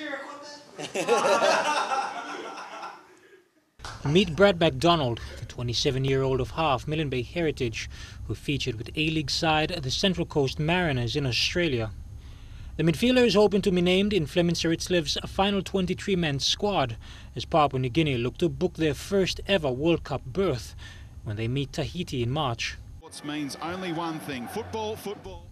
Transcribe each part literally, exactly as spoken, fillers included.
your equipment? Meet Brad McDonald, the twenty-seven-year-old of half Milne Bay Heritage, who featured with A-league side the Central Coast Mariners in Australia. The midfielder is hoping to be named in Fleming Seretslav's final twenty-three man squad as Papua New Guinea look to book their first ever World Cup berth when they meet Tahiti in March. Sports means only one thing, football, football.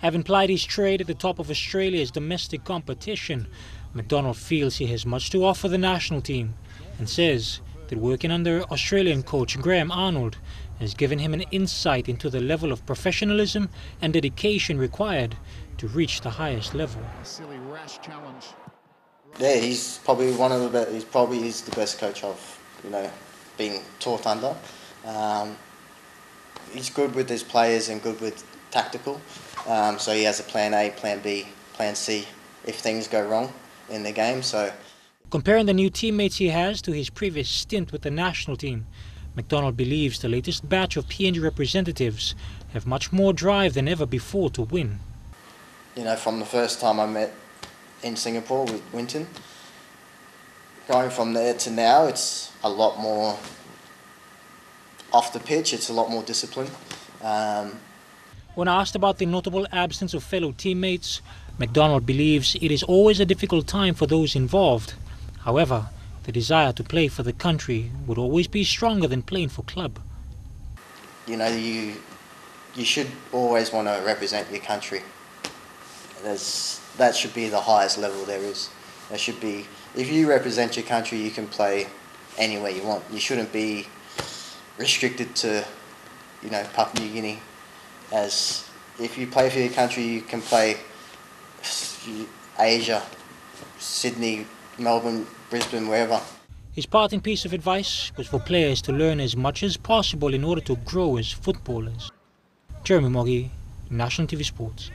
Having plied his trade at the top of Australia's domestic competition, McDonald feels he has much to offer the national team and says that working under Australian coach Graham Arnold has given him an insight into the level of professionalism and dedication required to reach the highest level. Silly rash challenge. Yeah, he's probably one of the he's probably is the best coach I've you know been taught under. Um, he's good with his players and good with tactical. Um, so he has a plan A, plan B, plan C if things go wrong in the game. So comparing the new teammates he has to his previous stint with the national team, McDonald believes the latest batch of P N G representatives have much more drive than ever before to win. You know, from the first time I met in Singapore with Winton, going from there to now, it's a lot more off the pitch, it's a lot more discipline. Um, When asked about the notable absence of fellow teammates, McDonald believes it is always a difficult time for those involved. However, the desire to play for the country would always be stronger than playing for club. You know, you you should always want to represent your country. There's, that should be the highest level there is. That should be, if you represent your country, you can play anywhere you want. You shouldn't be restricted to, you know, Papua New Guinea. As if you play for your country, you can play Asia, Sydney, Melbourne, Brisbane, wherever. His parting piece of advice was for players to learn as much as possible in order to grow as footballers. Jeremy Mogi, National T V Sports.